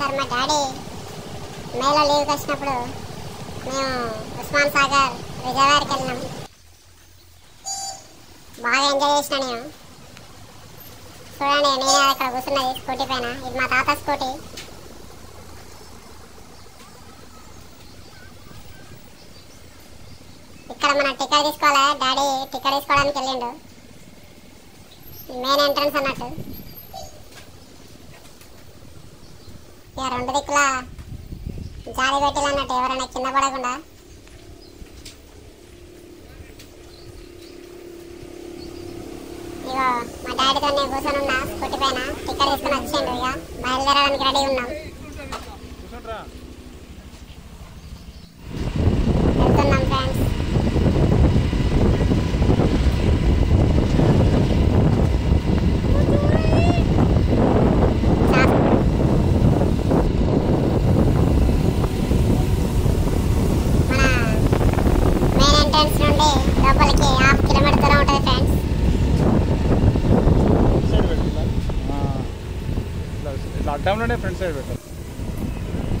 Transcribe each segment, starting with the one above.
Sir మా daddy మేలో లీవ్కి వచ్చినప్పుడు మేము ఉస్మాన్ సాగర్ విజయవాడకి వెళ్ళినాం. బాగా ఎంజాయ్ చేసినా నేను. చూడండి నేను ఇక్కడ కూర్చున్నది స్కూటీ పైన, ఇది మా తాత స్కూటీ. ఇక్కడ మన టికెట్ తీసుకోవాలా, డాడీ టికెట్ తీసుకోవడానికి వెళ్ళిండు. మెయిన్ ఎంట్రన్స్ అన్నట్టు. ఇక రెండు దిక్కులా జాలి పెట్టిలు అన్నట్టు, ఎవరైనా కింద పడకుండా. ఇగో మా డాడీతో నేను కూర్చొని ఉన్నా స్కూటీ పైన, టికెట్ తీసుకుని వచ్చిండు. ఇక బయలుదేరడానికి రెడీ ఉన్నాం.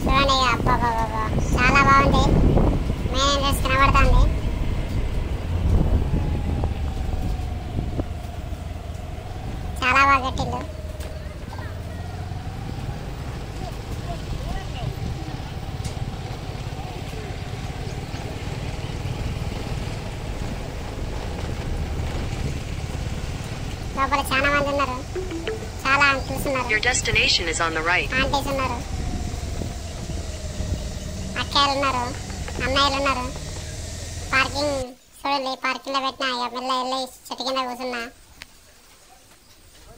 చూడండి అబ్బా బాబా చాలా బాగుంది. మెయిన్ ఎంట్రెన్స్ కనబడుతుంది. చాలా బాగా కట్టిండు. లోపల చాలా మంది ఉన్నారు. Your destination is on the right. Aunties unnaru, akkalu unnaru, annayalu unnaru. Parking sudali parking lo petna iga mella elli chettu kinda kusunna.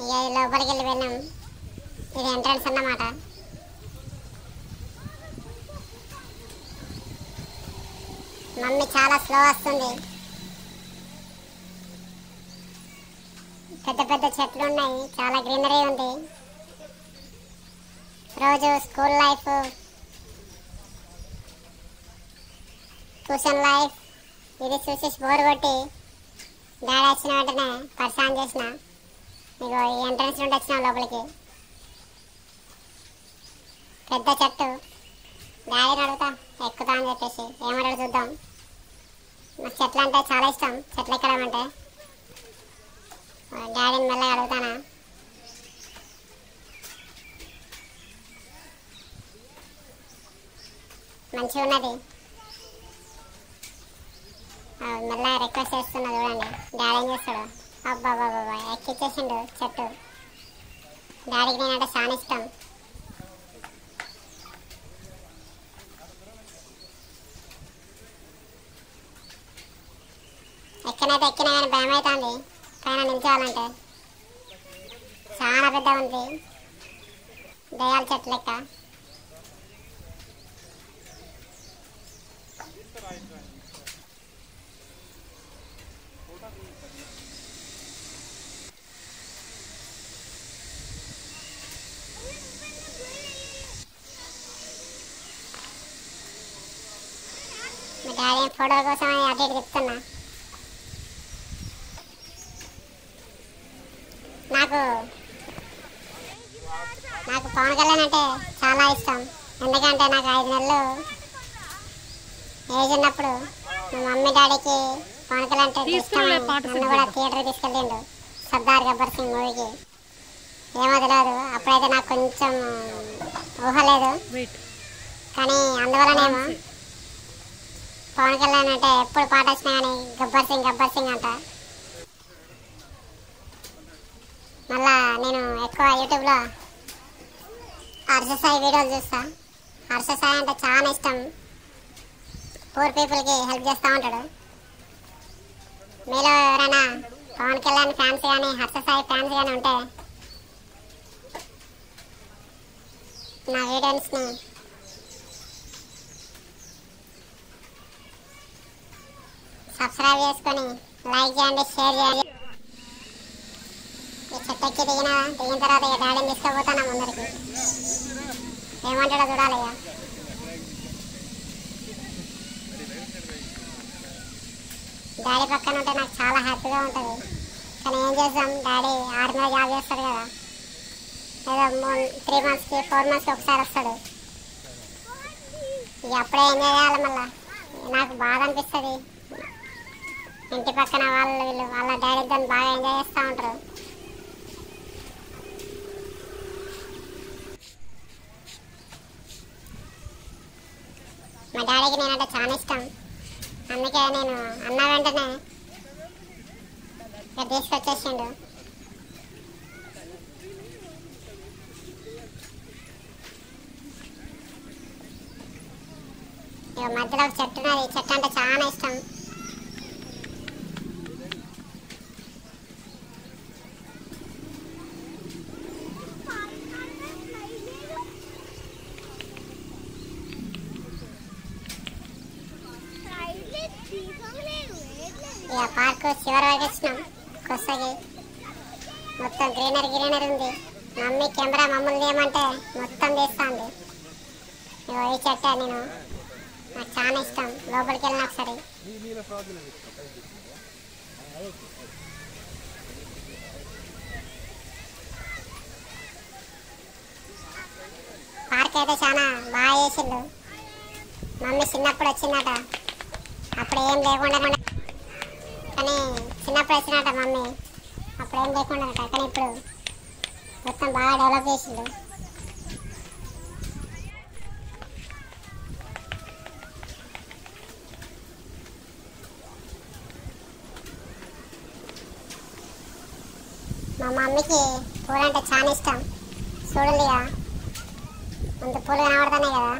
Iga lopaliki velli vennam. Idi entrance annamata. Mummy chaala slow vastundi. పెద్ద పెద్ద చెట్లు ఉన్నాయి, చాలా greenery ఉంది. రోజు school life, tuition life ఇది చూసి bore కొట్టి డాడీ వచ్చిన వెంటనే పరిశాన్ చేసిన. ఇగో ఈ ఎంట్రన్స్ నుండి వచ్చిన లోపలికి పెద్ద చెట్టు. డాడీని అడుగుతా ఎక్కుతా అని చెప్పేసి, ఏమన్నాడు చూద్దాం. నాకు చెట్లు అంటే చాలా ఇష్టం, చెట్లు ఎక్కడమంటే. డాడీని మళ్ళీ అడుగుతానా, మంచిగా ఉన్నది. మళ్ళీ రిక్వెస్ట్ చేస్తున్నా, చూడండి డాడీ ఏం చేస్తాడు. అబ్బా బాబా ఎక్కిచ్చేసిండు చెట్టు. డాడీకి నేనంటే చాలా ఇష్టం. ఎక్కడైతే ఎక్కినా కానీ భయం అవుతుంది పైన నిలిచాలంటే. చాలా పెద్ద ఉంది, దయాల చెట్టు లెక్క. మా డాడీ ఫోటో కోసం అటు ఇటు చెప్తున్నా. నాకు పవన్ కళ్యాణ్ అంటే చాలా ఇష్టం. ఎందుకంటే నాకు 5 నెలలు ఏజ్ ఉన్నప్పుడు మా మమ్మీ డాడీకి పవన్ కళ్యాణ్ అంటే ఇష్టం. నన్ను కూడా థియేటర్కి తీసుకెళ్ళిండు సర్దార్ గబ్బర్ సింగ్ మూవీకి. ఏమో తెలియదు, అప్పుడైతే నాకు కొంచెం ఊహ లేదు. కానీ అందువలనేమో పవన్ కళ్యాణ్ అంటే ఎప్పుడు పాట వచ్చినా కానీ గబ్బర్ సింగ్ గబ్బర్ సింగ్ అంట. మళ్ళా నేను ఎక్కువ యూట్యూబ్లో హర్ష సాయి వీడియోలు చూస్తా. హర్ష సాయి అంటే చాలా ఇష్టం. పూర్ పీపుల్కి హెల్ప్ చేస్తూ ఉంటాడు. మీలో ఎవరైనా పవన్ కళ్యాణ్ ఫ్యాన్స్ కానీ హర్ష సాయి ఫ్యాన్స్ కానీ ఉంటే నా వీడియోస్ని సబ్స్క్రైబ్ చేసుకొని లైక్ చేయండి, షేర్ చేయండి. చెట్టెక్కి దిగిన తర్వాత ఇక డాడీని తీసుకుపోతాను ముందరికి. ఏమంటాడో చూడాలయ్యా. డాడీ పక్కన ఉంటే నాకు చాలా హ్యాపీగా ఉంటుంది. కానీ ఏం చేస్తాం, డాడీ ఆర్మీ జాబ్ చేస్తాడు కదా. मन 3 months के 4 months ఒకసారి వస్తాడు ఇక అప్పుడే ఏం చేయాలి మళ్ళా నాకు బాధ అనిపిస్తుంది ఇంటి పక్కన వాళ్ళు వీళ్ళు వాళ్ళ డాడీ దాన్ని బాగా ఎంజాయ్ చేస్తూ ఉంటారు మా డాడీకి నేనంటే చాలా ఇష్టం అందుకే నేను అన్న వెంటనే తీసుకొచ్చేసాడు మధ్యలో ఒక చెట్టు ఉన్నది చెట్టు అంటే చాలా ఇష్టం ఇక పార్కు చివరి వరకు వచ్చినాం కొత్తగా మొత్తం గ్రీనరీ గ్రీనరీ ఉంది మమ్మీ కెమెరా మమ్మల్ని తీయమంటే మొత్తం తీస్తుంది ఈ చెట్టు నేను నాకు చాలా ఇష్టం లోపలికి వెళ్ళిన ఒకసారి పార్క్ అయితే చాలా బాగా చేసిండు మమ్మీ చిన్నప్పుడు వచ్చిందట అప్పుడు ఏం లేకుండా కానీ చిన్నప్పుడు వచ్చినట మమ్మీ అప్పుడు ఏం లేకుండా కానీ ఇప్పుడు మొత్తం బాగా డెవలప్ చేసిండు మా మమ్మీకి పూలు అంటే చాలా ఇష్టం చూడండి అంత పూలు కనబడతానే కదా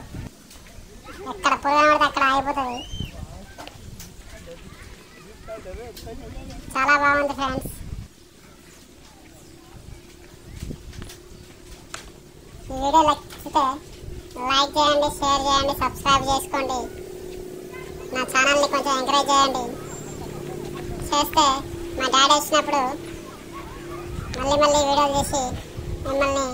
ఎక్కడ పూలు కనబడితే అక్కడ ఆగిపోతుంది చాలా బాగుంది ఫ్రెండ్స్ ఈ వీడియో నచ్చితే లైక్ చేయండి షేర్ చేయండి సబ్స్క్రైబ్ చేసుకోండి నా ఛానల్ని కొంచెం ఎంకరేజ్ చేయండి చేస్తే మా డాడీ వచ్చినప్పుడు మళ్ళీ మళ్ళీ వీడియో చేసి మిమ్మల్ని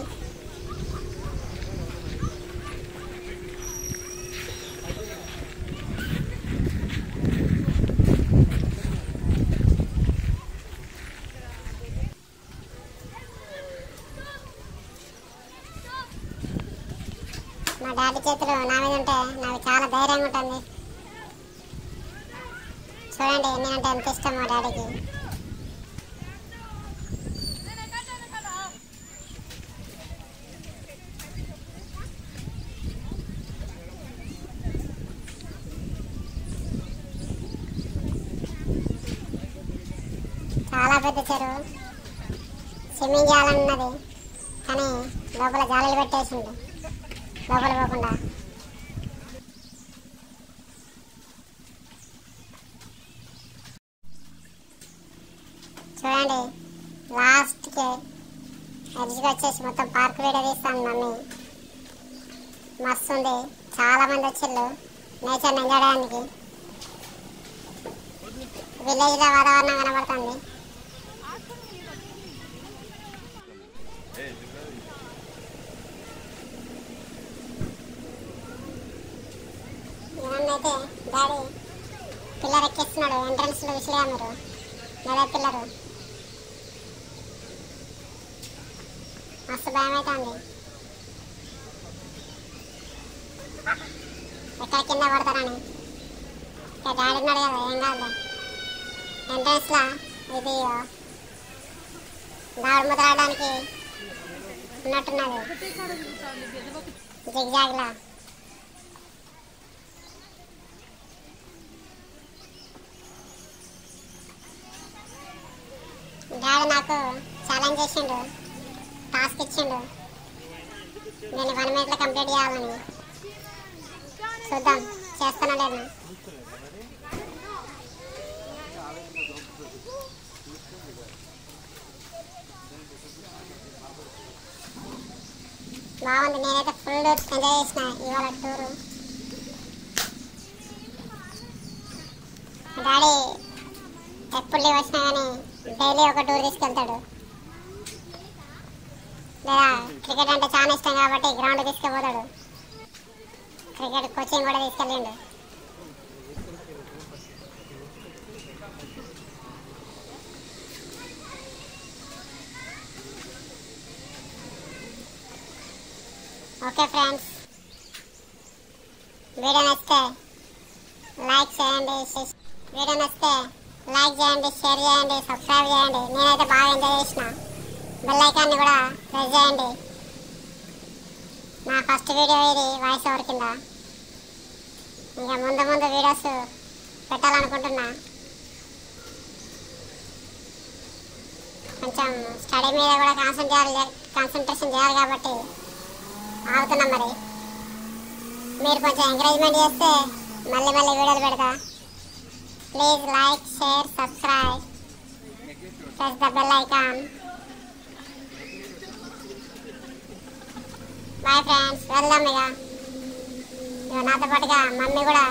మా డాడీ చేతులు నా మీద ఉంటే నాకు చాలా ధైర్యంగా ఉంటుంది చూడండి నేనంటే ఎంత ఇష్టం మా డాడీకి చాలా పెద్ద చెరువు స్విమ్మింగ్ చేయాలన్నది కానీ లోపల జాలీలు పెట్టేసింది లోపల పోకుండా చూడండి లాస్ట్కి ఎడ్జ్కి వచ్చేసి మొత్తం పార్క్ వీడియో తీస్తాను మమ్మీ మస్తు ఉంది చాలామంది వచ్చిళ్ళు నేచర్ని ఎంజాయ్ చేయడానికి విలేజ్లో వాతావరణం కనబడుతుంది అయితే డాడీ పిల్లర్ ఎక్కిస్తున్నాడు ఎంట్రన్స్ లో విసిరేగా మీరు లేదా పిల్లరు మస్తు భయం అవుతుంది ఎక్కడ కింద పడతారని ఇక డాడీ ఉన్నాడు కదా ఏం కాదు ఎంట్రన్స్ లా ఇది దాడు ముద్ర ఆడడానికి ఉన్నట్టున్నది జిగ్జాగ్లా డాడీ నాకు ఛాలెంజ్ చేసిండు టాస్క్ ఇచ్చిండు నేను 1 minute కంప్లీట్ చేయాలని చూద్దాం చేస్తానా లేదా బాగుంది నేనైతే ఫుల్ ఎంజాయ్ చేసిన ఇవాళ టూరు డాడీ ఎప్పుడు లీవ్ వచ్చినా కానీ డైలీ ఒక టూర్ తీసుకెళ్తాడు లేదా క్రికెట్ అంటే చాలా ఇష్టం కాబట్టి గ్రౌండ్ తీసుకుపోతాడు క్రికెట్ కోచింగ్ కూడా తీసుకెళ్ళండు ओके फ्रेंड्स, वीडियो नचते लाइक చేయండి, वीडियो नचते लाइक చేయండి, షేర్ చేయండి, సబ్స్క్రైబ్ చేయండి. నేనైతే బాగా ఎంజాయ్ చేసిన. బెల్ ఐకాన్ ని కూడా ప్రెస్ చేయండి. నా ఫస్ట్ వీడియో ఇది వాయిస్ ఓవర్ కింద. ఇంకా ముందు వీడియోస్ పెట్టాలనుకుంటున్నా. కొంచెం స్టడీ మీద కూడా కాన్సంట్రేషన్ చేయాలి కాబట్టి ఆగుతున్నా. మరి మీరు కొంచెం ఎంకరేజ్మెంట్ చేస్తే మళ్ళీ వీడియోలు పెడతా. Please like, share, subscribe, press the bell icon. Bye friends, వెళ్దాం. ఇక నాతో పాటుగా మమ్మీ కూడా